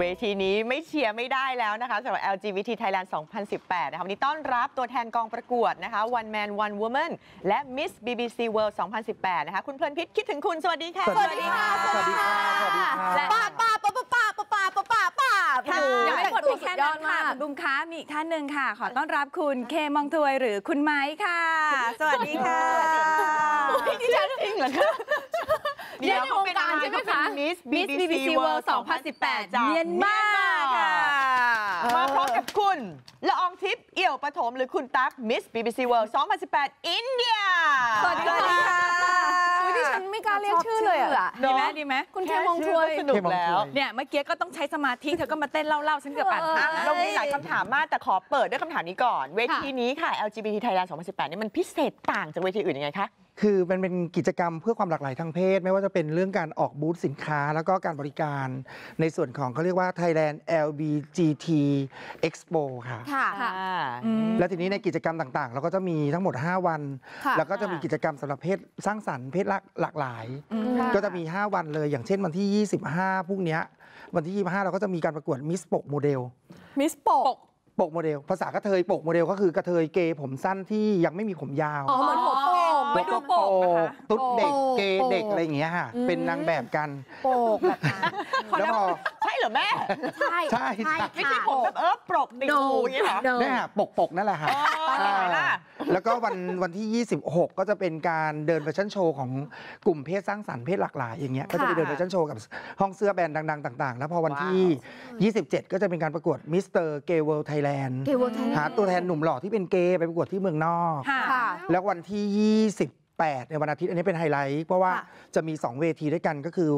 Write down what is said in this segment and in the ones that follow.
เวทีนี้ไม่เชียร์ไม่ได้แล้วนะคะสำหรับ LGBT Thailand 2018 นะคะวันนี้ต้อนรับตัวแทนกองประกวดนะคะ One Man One Woman และ Miss BBC World 2018 นะคะคุณเพลินพิษคิดถึงคุณสวัสดีค่ะสวัสดีค่ะสวัสดีค่ะสวัสดีค่ะยังไม่หมดแค่นั้นค่ะบุ้มค้ามีอีกท่านหนึ่งค่ะขอต้อนรับคุณเคมองถวยหรือคุณไม้ค่ะสวัสดีค่ะดิฉันจริงเหรอคะเดี๋ยวเขาเป็นการใช่ไหมคะ Miss BBC World 2018 จากเมียนมาค่ะมาพร้อมกับคุณละอองทิพย์เอี่ยวปฐมหรือคุณตั๊ก Miss BBC World 2018 อินเดียสวัสดีค่ะดิฉันไม่กล้าเรียกชื่อเลยอ่ะดีไหมดีไหมคุณเคมองถวยสนุกแล้วเนี่ยเมื่อกี้ก็ต้องใช้สมาธิเธอก็มาเต้นเล่าๆฉันเกือบอ่านเรามีหลายคำถามมากแต่ขอเปิดด้วยคำถามนี้ก่อนเวทีนี้ค่ะ LGBT Thailand 2018 นี่มันพิเศษต่างจากเวทีอื่นยังไงคะคือมันเป็นกิจกรรมเพื่อความหลากหลายทางเพศไม่ว่าจะเป็นเรื่องการออกบูธสินค้าแล้วก็การบริการในส่วนของเขาเรียกว่า Thailand LGBT Expo ค่ะและทีนี้ในกิจกรรมต่างๆเราก็จะมีทั้งหมด5วันแล้วก็จะมีกิจกรรมสำหรับเพศสร้างสรรค์เพศหลากหลายก็จะมี5วันเลยอย่างเช่นวันที่25พรุ่งนี้วันที่25เราก็จะมีการประกวดมิสโปกโมเดลมิสโปกโมเดลภาษากระเทยโปกโมเดลก็คือกระเทยเกย์ผมสั้นที่ยังไม่มีผมยาวอ๋อเหมือนโปกไม่ดูโปกตุ๊ดเด็กเกย์เด็กอะไรอย่างเงี้ยค่ะเป็นนางแบบกันโปกแบบนั้นแล้วพอใช่เหรอแม่ใช่ใช่ไม่ใช่ผมแบบโปกดิดูอย่างเงี้ยหรอเนี่ยโปกนั่นแหละค่ะแล้วก็วันที่26ก็จะเป็นการเดินแฟชั่นโชว์ของกลุ่มเพศสร้างสรรค์เพศหลากหลายอย่างเงี้ยก็จะไปเดินแฟชั่นโชว์กับห้องเสื้อแบรนด์ดังๆต่างๆแล้วพอวันที่27ก็จะเป็นการประกวดมิสเตอร์เกย์เวิลด์ไทยแลนด์หาตัวแทนหนุ่มหล่อที่เป็นเกย์ไปประกวดที่เมืองนอกแล้ววันที่28ในวันอาทิตย์อันนี้เป็นไฮไลท์เพราะว่าจะมี2เวทีด้วยกันก็คือ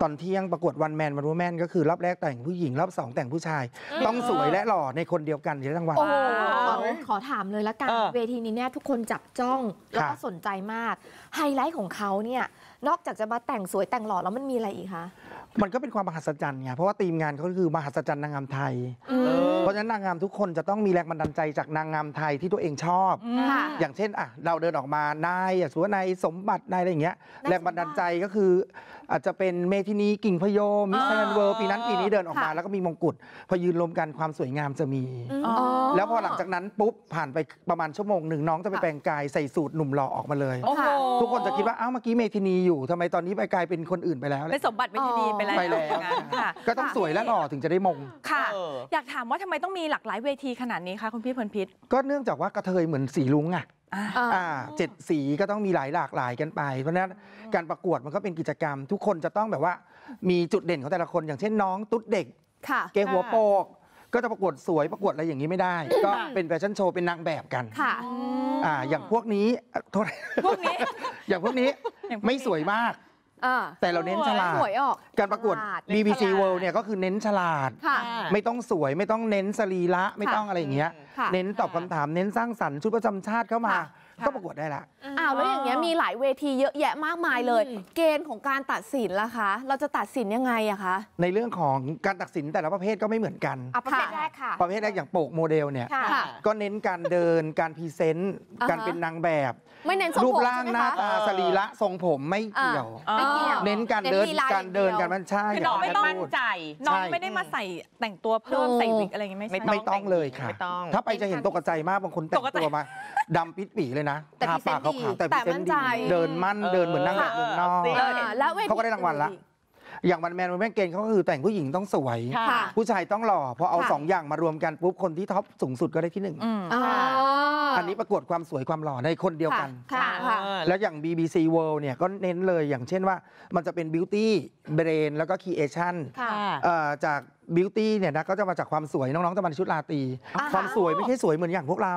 ตอนเที่ยงประกวด One Man One Woman ก็คือรอบแรกแต่งผู้หญิงรอบ2แต่งผู้ชายต้องสวยและหล่อในคนเดียวกันในทั้งวันขอถามเลยละกันเวทีนี้เนี่ยทุกคนจับจ้องแล้วก็สนใจมากไฮไลท์ของเขาเนี่ยนอกจากจะมาแต่งสวยแต่งหล่อแล้วมันมีอะไรอีกคะมันก็เป็นความมหัศจรรย์ไงเพราะว่าทีมงานเขาคือมหัศจรรย์นางงามไทยเพราะฉะนั้นนางงามทุกคนจะต้องมีแรงบันดาลใจจากนางงามไทยที่ตัวเองชอบอย่างเช่นอ่ะเราเดินออกมานายสวนนายสมบัตินายอะไรอย่างเงี้ยแรงบันดาลใจก็คืออาจจะเป็นเมทินีกิ่งพยอมมิสไทยแลนด์เวิลด์ปีนั้นปีนี้เดินออกมาแล้วก็มีมงกุฎพอยืนรวมกันความสวยงามจะมีแล้วพอหลังจากนั้นปุ๊บผ่านไปประมาณชั่วโมงหนึ่งน้องจะไปแปลงกายใส่สูตรหนุ่มหล่อออกมาเลยทุกคนจะคิดว่าอ้าวเมื่อกี้เมทินีอยู่ทำไมตอนนี้ไปกลายเป็นคนอื่นไปแล้วเป็นสมบัติเมทินีไปแล้วก็ต้องสวยและหล่อถึงจะได้มงค่ะอยากถามว่าทำไมต้องมีหลากหลายเวทีขนาดนี้คะคุณพี่เพลินพิษก็เนื่องจากว่ากระเทยเหมือนสีลุงอะ7 สีก็ต้องมีหลายหลากหลายกันไปเพราะนั้นการประกวดมันก็เป็นกิจกรรมทุกคนจะต้องแบบว่ามีจุดเด่นของแต่ละคนอย่างเช่นน้องตุ๊ดเด็กเกย์หัวโปกก็จะประกวดสวยประกวดอะไรอย่างนี้ไม่ได้ก็เป็นแฟชั่นโชว์เป็นนางแบบกันอย่างพวกนี้โทษพวกนี้อย่างพวกนี้ไม่สวยมากแต่เราเน้นฉลาดการประกวด BBC World เนี่ยก็คือเน้นฉลาดไม่ต้องสวยไม่ต้องเน้นสรีระไม่ต้องอะไรอย่างเงี้ยเน้นตอบคำถามเน้นสร้างสรรค์ชุดประจำชาติเข้ามาก็ประกวดได้ละอ้าวแล้วอย่างเงี้ยมีหลายเวทีเยอะแยะมากมายเลยเกณฑ์ของการตัดสินล่ะคะเราจะตัดสินยังไงอะคะในเรื่องของการตัดสินแต่ละประเภทก็ไม่เหมือนกันประเภทแรกค่ะประเภทแรกอย่างโปกโมเดลเนี่ยก็เน้นการเดินการพรีเซนต์การเป็นนางแบบไม่เน้นรูปร่างหน้าตาสรีระทรงผมไม่เกี่ยวเน้นการเดินการมันใช่น้องไม่ต้องมั่นใจน้องไม่ได้มาใส่แต่งตัวเพิ่มใส่วิกอะไรเงี้ยไม่ต้องเลยค่ะถ้าไปจะเห็นตกใจมากบางคนแต่งตัวมาดำปิดปีเลยนะแต่ปากเขาขาวแต่พิเศษดีเดินมั่นเดินเหมือนนั่งแบบนอกเขาก็ได้รางวัลละอย่างวันแมนวันแม่เกณฑ์เขาก็คือแต่งผู้หญิงต้องสวยผู้ชายต้องหล่อพอเอา2อย่างมารวมกันปุ๊บคนที่ท็อปสูงสุดก็ได้ที่1อันนี้ประกวดความสวยความหล่อในคนเดียวกันแล้วอย่าง BBC World เนี่ยก็เน้นเลยอย่างเช่นว่ามันจะเป็น Beauty Brain แล้วก็ Creation จากบิวตี้เนี่ยนะก็จะมาจากความสวยน้องๆจะมาในชุดราตรีความสวยไม่ใช่สวยเหมือนอย่างพวกเรา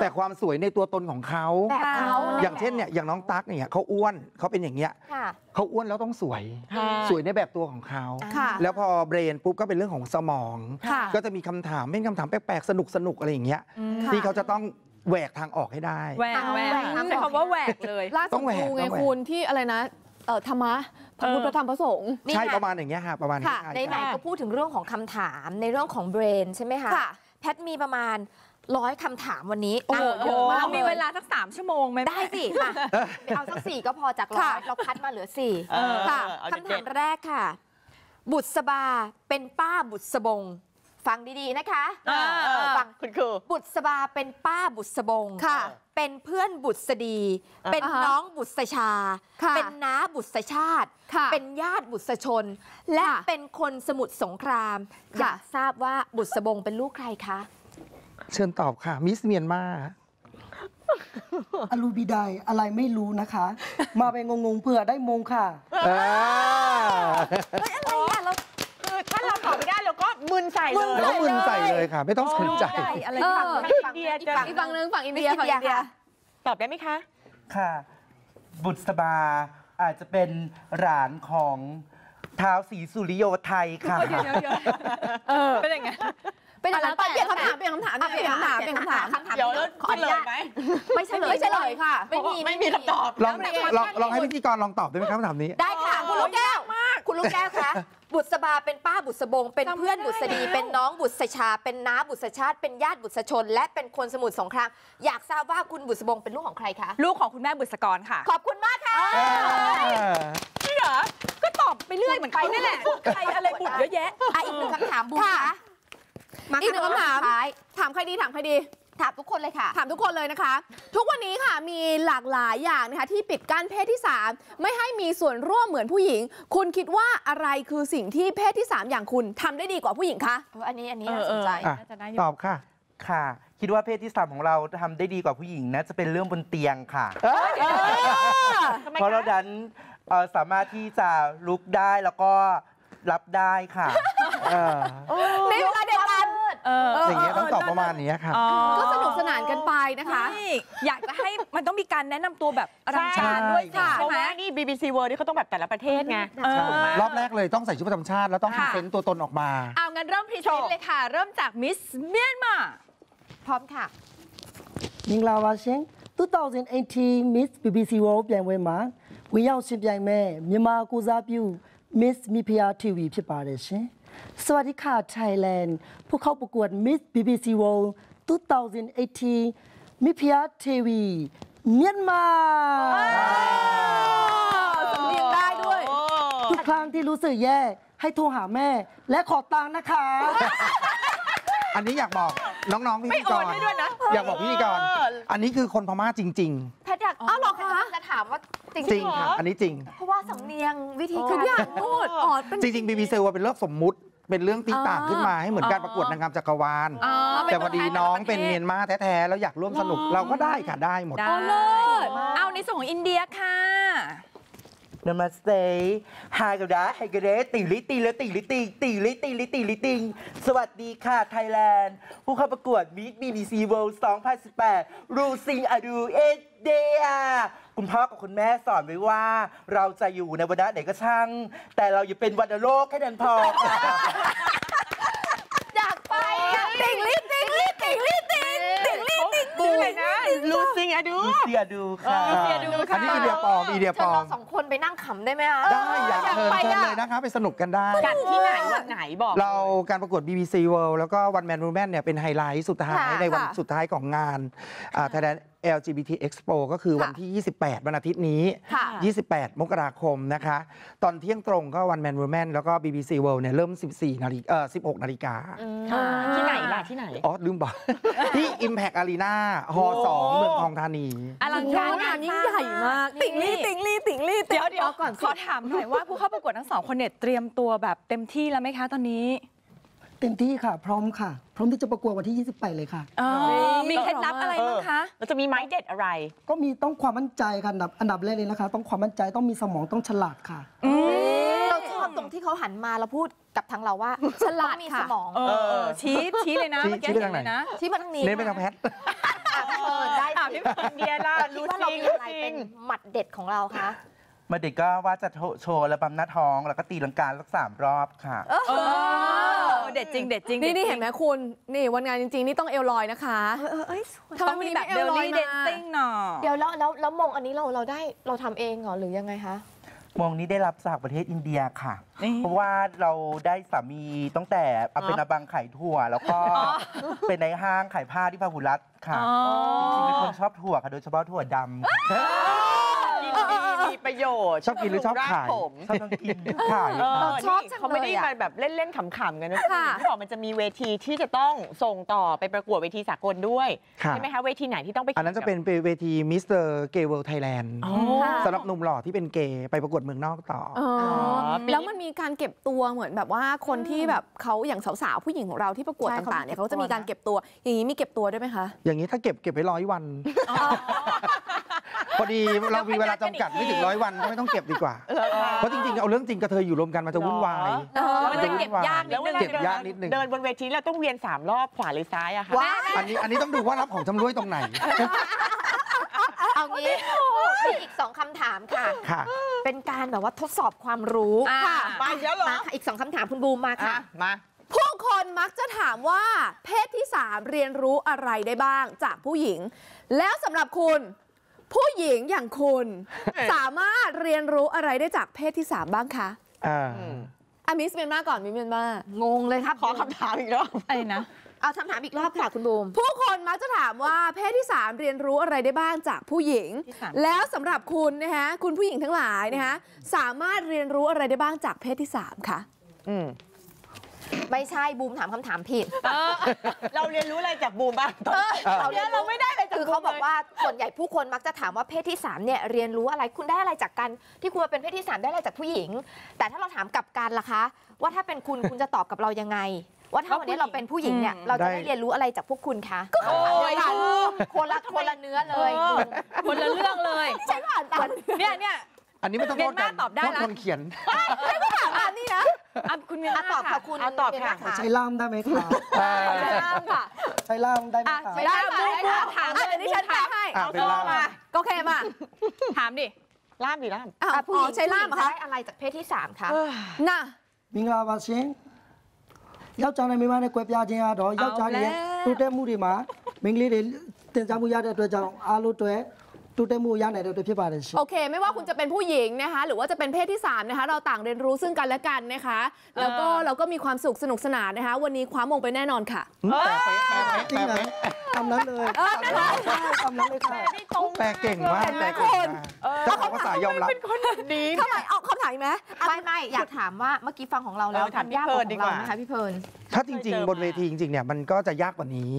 แต่ความสวยในตัวตนของเขาอย่างเช่นเนี่ยอย่างน้องตั๊กเนี่ยเขาอ้วนเขาเป็นอย่างเงี้ยเขาอ้วนแล้วต้องสวยสวยในแบบตัวของเขาแล้วพอเบรนปุ๊บก็เป็นเรื่องของสมองก็จะมีคำถามเป็นคำถามแปลกๆสนุกๆอะไรอย่างเงี้ยที่เขาจะต้องแหวกทางออกให้ได้แหวกใช้คำว่าแหวกเลยล่าสุดดูไงคุณที่อะไรนะธรรมะพระพุทธธรรมพระสงฆ์ใช่ประมาณอย่างเงี้ยค่ะประมาณนี้ในไหนก็พูดถึงเรื่องของคำถามในเรื่องของเบรนใช่ไหมคะแพทมีประมาณ100คำถามวันนี้เรามีเวลาสัก3ชั่วโมงไหมได้สิเอาสัก4ก็พอจาก100เราคัดมาเหลือ4คำถามแรกค่ะ บุษบาเป็นป้าบุษบงฟังดีๆนะคะฟังคุณครูบุษบาเป็นป้าบุษบงค่ะเป็นเพื่อนบุษดีเป็นน้องบุษชาเป็นน้าบุษชาติเป็นญาติบุษชนและเป็นคนสมุทรสงครามอยากทราบว่าบุษบงเป็นลูกใครคะเชิญตอบค่ะมิสเมียนมาอลูบิไดอะไรไม่รู้นะคะมาไปงงๆเผื่อได้มงค่ะอะไรอ่ะเราคือถ้าเราตอบไม่ได้เราก็มึนใส่เลยแล้วมึนใส่เลยค่ะไม่ต้องสนใจอะไรฝั่งอินเดียฝั่งนึงฝั่งอินเดียฝั่งอินเดียตอบได้ไหมคะค่ะบุษบาอาจจะเป็นหลานของท้าวศรีสุริโยไทยค่ะเป็นยังไงเป็นอะไรเปลี่ยนคำถามเปลี่ยนคำถามเปลี่ยนคำถามเปลี่ยนคำถามเดี๋ยวขออนุญาตไหมไม่เฉลยไม่เฉลยค่ะไม่มีคำตอบลองให้พิธีกรลองตอบได้ไหมครับคำถามนี้ได้ค่ะคุณลูกแก้วคุณลูกแก้วคะบุษบาเป็นป้าบุษบงเป็นเพื่อนบุษดีเป็นน้องบุษชาเป็นน้าบุษชาติเป็นญาติบุษชนและเป็นคนสมุทรสงครามอยากทราบว่าคุณบุษบงเป็นลูกของใครคะลูกของคุณแม่บุษกรค่ะขอบคุณมากค่ะนี่เหรอก็ตอบไปเรื่อยเหมือนไปนี่แหละใครอะไรบุษเยอะแยะอีกหนึ่งคำถามบุษค่ะอีกหนึ่งคำถามถามใครดีถามทุกคนเลยค่ะถามทุกคนเลยนะคะทุกวันนี้ค่ะมีหลากหลายอย่างนะคะที่ปิดกั้นเพศที่3ไม่ให้มีส่วนร่วมเหมือนผู้หญิงคุณคิดว่าอะไรคือสิ่งที่เพศที่3อย่างคุณทำได้ดีกว่าผู้หญิงคะอันนี้น่าสนใจตอบค่ะค่ะคิดว่าเพศที่3ของเราทำได้ดีกว่าผู้หญิงนะจะเป็นเรื่องบนเตียงค่ะเพราะเราดันสามารถที่จะลุกได้แล้วก็รับได้ค่ะในเวลาเดียวกันอย่างเงี้ยต้องตอบประมาณนี้ค่ะก็สนุกสนานกันไปนะคะอยากจะให้มันต้องมีการแนะนำตัวแบบรังชาติด้วยค่ะเพราะว่านี่ BBC World นี่เขาต้องแบบแต่ละประเทศไงรอบแรกเลยต้องใส่ชุดประจำชาติแล้วต้องพรีเซนต์ตัวตนออกมาเอางั้นเริ่มพรีเซนต์เลยค่ะเริ่มจากมิสเมียนมาพร้อมค่ะมิงลาวาเชง2018 Miss BBC World เปลี่ยนเวมาวิญญาณชิมยังแม่มิมากูซาบิวมิสมีพีอาร์ทีวีพี่ปาเดชสวัสดีค่ะไทยแลนด์ผู้เข้าประกวด Miss BBC World 2018 มิพีอาร์ทีวีเมียนมาสำเนียงได้ด้วยทุกครั้งที่รู้สึกแย่ให้โทรหาแม่และขอตังค์นะคะอันนี้อยากบอกน้องๆพิธีกรอยากบอกพิธีกรอันนี้คือคนพม่าจริงๆแพทย์อยากอ้าวหรอคะจะถามว่าจริงค่ะอันนี้จริงเพราะว่าสำเนียงวิธีการพูดจริงๆ BBC ว่าเป็นเรื่องสมมุติเป็นเรื่องตีต่างขึ้นมาให้เหมือนการประกวดนางงามจักรวาลแต่พอดีน้องเป็นเมียนมาแท้ๆแล้วอยากร่วมสนุกเราก็ได้ค่ะได้หมดเอาในส่วนของอินเดียค่ะนมัสเตย์ฮากระดาฮากระเดติลิติและติลิติติลิติลิติลิติงสวัสดีค่ะไทยแลนด์ผู้เข้าประกวดมิส BBC World 2018 รูซิงอดูเอเดียคุณพ่อกับคุณแม่สอนไว้ว่าเราจะอยู่ในวรรณะไหนก็ช่างแต่เราอย่าเป็นวรรณโลกแค่นั้นพออยากไปติลิติลิติลิติติลิติดูเลยนะรูซิงอดูค่ะอันนี้อีเดียปอมเราสองคนไปนั่งขำได้ไหมคะได้อยากเชิญเลยนะคะไปสนุกกันได้กันที่ไหนวันไหนบอกเราการประกวด BBC World แล้วก็ One Man One Woman เนี่ยเป็นไฮไลท์สุดท้ายในวันสุดท้ายของงาน Thailand LGBT Expo ก็คือวันที่28วันอาทิตย์นี้28มกราคมนะคะตอนเที่ยงตรงก็ One Man One Woman แล้วก็ BBC World เนี่ยเริ่ม16 นาฬิกาที่ไหนล่ะที่ไหนอ๋อลืมบอกที่ Impact Arena ฮอ2เมืองทองธานีอลังการงานยิ่งใหญ่มากติ่งลี่เดี๋ยวก่อนขอถามหน่อยว่าผู้เข้าประกวดทั้งสองคนเนี่ยเตรียมตัวแบบเต็มที่แล้วไหมคะตอนนี้เต็มที่ค่ะพร้อมที่จะประกวดวันที่28เลยค่ะมีเคล็ดลับอะไรบ้างคะเราจะมีไม้เด็ดอะไรก็มีต้องความมั่นใจค่ะอันดับแรกเลยนะคะต้องความมั่นใจต้องมีสมองต้องฉลาดค่ะเราชอบตรงที่เขาหันมาแล้วพูดกับทางเราว่าฉลาดมีสมองชี้เลยนะชี้ไปทางไหนชี้มาทางนี้เน้นไปทางแพทได้ถามพี่เฟิร์นเดียร์ล่ะรู้ว่าเรามีอะไรเป็นหมัดเด็ดของเราคะหมัดเด็ดก็ว่าจะโชว์ระบำหน้าท้องแล้วก็ตีลังกาสัก3รอบค่ะเด็ดจริงนี่เห็นไหมคุณนี่วันงานจริงๆนี่ต้องเอลลอยนะคะทำไมมีแบบเอลลอยเด็ดติ้งหน่อเดี๋ยวแล้วมงอันนี้เราได้เราทำเองเหรอหรือยังไงคะมงนี้ได้รับจากประเทศอินเดียค่ะเพราะว่าเราได้สามีตั้งแต่เป็นอาบังขายถั่วแล้วก็เป็นในห้างขายผ้าที่พหุรัตน์ค่ะจริงๆเป็นคนชอบถั่วค่ะโดยเฉพาะถั่วดำ ประโยชน์ชอบกินหรือชอบขายชอบกินขายชอบเขาไม่ได้มาแบบเล่นๆขำๆกันนะที่บอกมันจะมีเวทีที่จะต้องส่งต่อไปประกวดเวทีสากลด้วยใช่ไหมคะเวทีไหนที่ต้องไปอันนั้นจะเป็นเวทีมิสเตอร์เกย์เวิลด์ไทยแลนด์สำหรับหนุ่มหล่อที่เป็นเกย์ไปประกวดเมืองนอกต่อแล้วมันมีการเก็บตัวเหมือนแบบว่าคนที่แบบเขาอย่างสาวๆผู้หญิงของเราที่ประกวดต่างๆเนี่ยเขาจะมีการเก็บตัวอย่างนี้มีเก็บตัวด้วยไหมคะอย่างนี้ถ้าเก็บไว้100 วันพอดีเรามีเวลาจำกัดไม่ถึง100 วันก็ไม่ต้องเก็บดีกว่าเพราะจริงๆเอาเรื่องจริงกระเทยอยู่รวมกันมันจะวุ่นวายมันจะเก็บยากนิดนึงเดินบนเวทีเราต้องเวียน3 รอบขวาหรือซ้ายอะค่ะอันนี้ต้องดูว่ารับของจำรวยตรงไหนเอางี้มีอีก2 คำถามค่ะเป็นการแบบว่าทดสอบความรู้มาเยอะหรออีก2 คำถามคุณบูมมาค่ะมาผู้คนมักจะถามว่าเพศที่3เรียนรู้อะไรได้บ้างจากผู้หญิงแล้วสำหรับคุณผู้หญิงอย่างคุณสามารถเรียนรู้อะไรได้จากเพศที่3บ้างคะมิสเมียนมาก่อนมิสเมียนมางงเลยครับขอคำถามอีกรอบอะไรนะเอาคำถามอีกรอบค่ะคุณบูมผู้คนมักจะถามว่าเพศที่3เรียนรู้อะไรได้บ้างจากผู้หญิงแล้วสำหรับคุณนะคะคุณผู้หญิงทั้งหลายนะคะสามารถเรียนรู้อะไรได้บ้างจากเพศที่3คะไม่ใช่บูมถามคำถามผิดเราเรียนรู้อะไรจากบูมบ้างเราไม่ได้เลยคือเขาบอกว่าส่วนใหญ่ผู้คนมักจะถามว่าเพศที่3เนี่ยเรียนรู้อะไรคุณได้อะไรจากการที่คุณมาเป็นเพศที่3ได้อะไรจากผู้หญิงแต่ถ้าเราถามกลับกันล่ะคะว่าถ้าเป็นคุณจะตอบกับเรายังไงว่าถ้าวันนี้เราเป็นผู้หญิงเนี่ยเราจะได้เรียนรู้อะไรจากพวกคุณคะก็คนละเนื้อเลยคนละเรื่องเลยใช่ป่ะเนี่ยอันนี้ไม่ต้องโทษกันโทษคนเขียนไม่ต้องถามอันนี้นะคุณเมียนมาตอบค่ะคุณตอบค่ะใช้ล่ามได้ไหมคะใช้ล่ามค่ะใช้ล่ามได้ไหมคะใช้ล่ามค่ะถามเลยที่ฉันถามให้เอาล่ามมาก็แค่มาถามดิล่ามดิล่ามผู้หญิงใช้ล่ามค่ะได้อะไรจากเพศที่3คะน่ะมิงลาวาชิงเย้าเจ้าในมิมาในเกวียนยาเจียดอยเย้าเจ้าเนี่ยตุเตมูริมามิงลีเดเตนจามุยาเดตัวเจ้าอาลุตัวโอเคไม่ว่าคุณจะเป็นผู้หญิงนะคะหรือว่าจะเป็นเพศที่3นะคะเราต่างเรียนรู้ซึ่งกันและกันนะคะแล้วก็เราก็มีความสุขสนุกสนานนะคะวันนี้คว้ามงไปแน่นอนค่ะทำนั้นเลยทำนั้นเลยค่ะแปลเก่งมากแปลเก่งถ้าเขาภาษายอมรับเป็นคนดีทำไมออกคำถามไหมไม่อยากถามว่าเมื่อกี้ฟังของเราแล้วถามยากกว่าของเราไหมคะพี่เพลินถ้าจริงๆบนเวทีจริงๆเนี่ยมันก็จะยากกว่านี้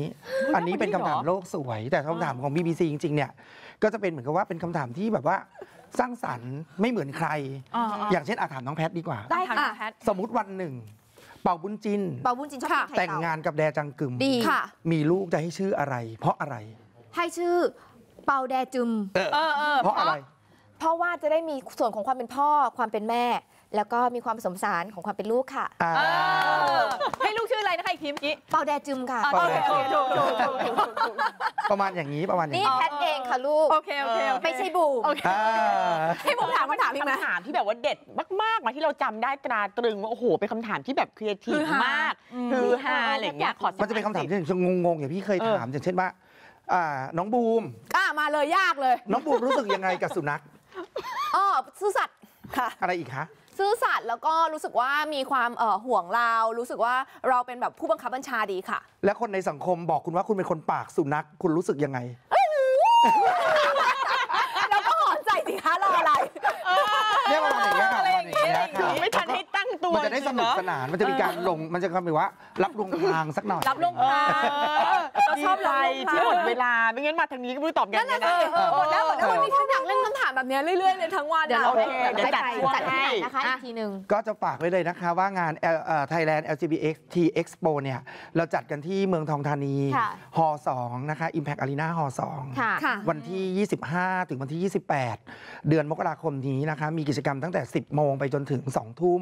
อันนี้เป็นคำถามโลกสวยแต่คำถามของ BBC จริงๆเนี่ยก็จะเป็นเหมือนกับว่าเป็นคำถามที่แบบว่าสร้างสรรค์ไม่เหมือนใคร อย่างเช่นอาถามน้องแพทดีกว่าได้ค่ะสมมติวันหนึ่งเป่าบุญจินแต่งงานกับแดจังกึมมีลูกจะให้ชื่ออะไรเพราะอะไรให้ชื่อเป่าแดจุมเพราะอะไรเพราะว่าจะได้มีส่วนของความเป็นพ่อความเป็นแม่แล้วก็มีความผสมผสานของความเป็นลูกค่ะให้ลูกชื่ออะไรนะคะอีกทีเมื่อกี้เป่าแดจุมค่ะประมาณอย่างนี้ประมาณนี้แพทเองค่ะลูกโอเคไม่ใช่บูมให้บูมถามคำถามอีกไหมถามที่แบบว่าเด็ดมากๆมาที่เราจำได้ตราตรึงว่าโอ้โหเป็นคำถามที่แบบครีเอทีฟมากคือฮาอะไรอย่างเงี้ยมันจะเป็นคำถามที่งงๆอย่างพี่เคยถามอย่างเช่นว่าน้องบูมมาเลยยากเลยน้องบูมรู้สึกยังไงกับสุนัขซื่อสัตย์ค่ะอะไรอีกคะซื่อสัตย์แล้วก็รู้สึกว่ามีความห่วงเรารู้สึกว่าเราเป็นแบบผู้บังคับบัญชาดีค่ะและคนในสังคมบอกคุณว่าคุณเป็นคนปากสุนัขคุณรู้สึกยังไงเราก็หอนใจสิคะรออะไรเรียกว่าอะไรอย่างเงี้ยค่ะไม่ทันให้ตั้งตัวมันจะได้สนุกสนานมันจะมีการลงมันจะคำว่ารับลงทางสักหน่อยรับลงทางเราชอบอะไรที่หมดเวลาไม่งั้นมาทางนี้ก็ไม่รู้ตอบกันนะหมดแล้ววันนี้ฉันอยากเล่นคำถามแบบนี้เรื่อยๆเลยทั้งวันเดี๋ยวเราจัดให้นะคะอีกทีนึงก็จะฝากไว้เลยนะคะว่างาน Thailand LGBT Expo เนี่ยเราจัดกันที่เมืองทองธานีฮอ2นะคะ Impact Arena ฮอ2วันที่25ถึงวันที่28เดือนมกราคมนี้นะคะมีกิจกรรมตั้งแต่ 10 โมงไปจนถึง 2 ทุ่ม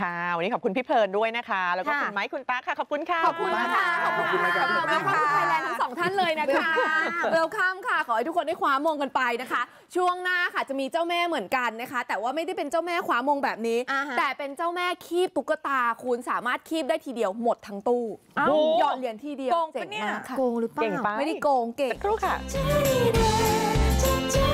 ค่ะวันนี้ขอบคุณพี่เพลินด้วยนะคะแล้วก็คุณไม้คุณตั๊กค่ะขอบคุณค่ะขอบคุณค่ะขอบคุณค่ะขอบคุณค่ะไทยแลนด์ทั้ง2 ท่านเลยนะคะเวลคัมค่ะขอให้ทุกคนได้คว้ามงกันไปนะคะช่วงหน้าค่ะจะมีเจ้าแม่เหมือนกันนะคะแต่ว่าไม่ได้เป็นเจ้าแม่คว้ามงแบบนี้แต่เป็นเจ้าแม่คีบตุ๊กตาคุณสามารถคีบได้ทีเดียวหมดทั้งตู้หยอดเหรียญทีเดียวเจ๋งมากค่ะโกงหรือเปล่าไม่ได้โกงเก่งรู้ค่ะ